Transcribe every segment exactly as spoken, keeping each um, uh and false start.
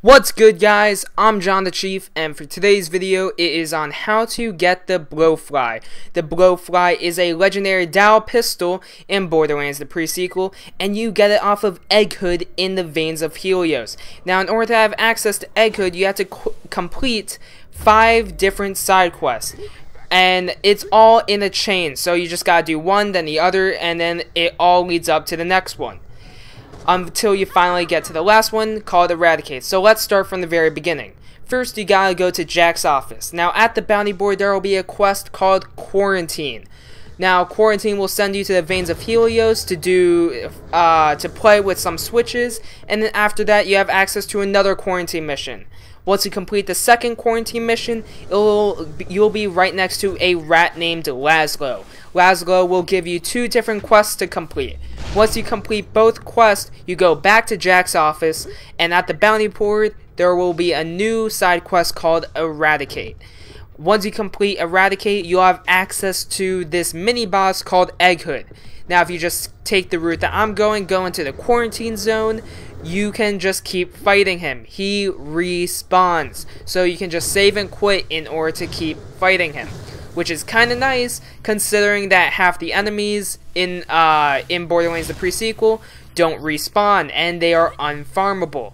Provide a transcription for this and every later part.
What's good, guys? I'm Jon the Chief, and for today's video it is on how to get the Blowfly. The Blowfly is a legendary Dao pistol in Borderlands the pre-sequel, and you get it off of Egghood in the Veins of Helios. Now, in order to have access to Egghood, you have to qu complete five different side quests, and it's all in a chain, so you just gotta do one, then the other, and then it all leads up to the next one. Until you finally get to the last one, called Eradicate. So let's start from the very beginning. First, you gotta go to Jack's office. Now, at the bounty board, there will be a quest called Quarantine. Now, Quarantine will send you to the Veins of Helios to do, uh, to play with some switches, and then after that, you have access to another Quarantine mission. Once you complete the second Quarantine mission, it'll, you'll be right next to a rat named Laszlo. Laszlo will give you two different quests to complete. Once you complete both quests, you go back to Jack's office, and at the bounty board, there will be a new side quest called Eradicate. Once you complete Eradicate, you'll have access to this mini-boss called Egghood. Now, if you just take the route that I'm going, go into the Quarantine Zone, you can just keep fighting him. He respawns, so you can just save and quit in order to keep fighting him, which is kind of nice, considering that half the enemies in uh, in Borderlands the pre-sequel don't respawn, and they are unfarmable.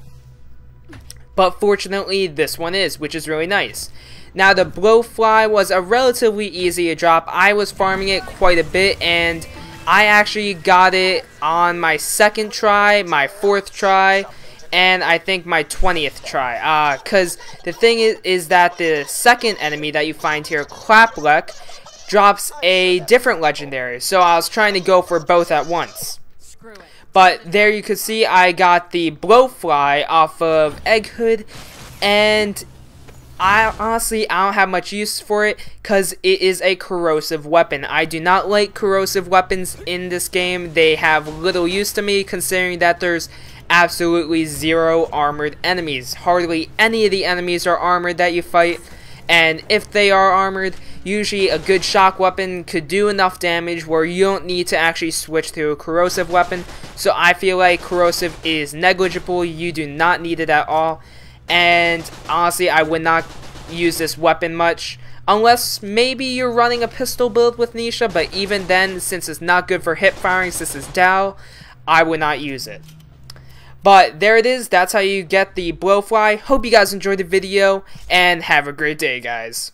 But fortunately, this one is, which is really nice. Now, the Blowfly was a relatively easy drop. I was farming it quite a bit, and I actually got it on my second try, my fourth try, and I think my twentieth try. Because uh, the thing is, is that the second enemy that you find here, Claplek, drops a different legendary. So I was trying to go for both at once. But there you can see I got the Blowfly off of Egghood, and I honestly I don't have much use for it because it is a corrosive weapon. I do not like corrosive weapons in this game. They have little use to me, considering that there's absolutely zero armored enemies. Hardly any of the enemies are armored that you fight, and if they are armored, usually a good shock weapon could do enough damage where you don't need to actually switch to a corrosive weapon. So I feel like corrosive is negligible. You do not need it at all. And honestly, I would not use this weapon much, unless maybe you're running a pistol build with Nisha, but even then, since it's not good for hip firing, since it's Dao, I would not use it. But there it is, that's how you get the Blowfly. Hope you guys enjoyed the video, and have a great day, guys.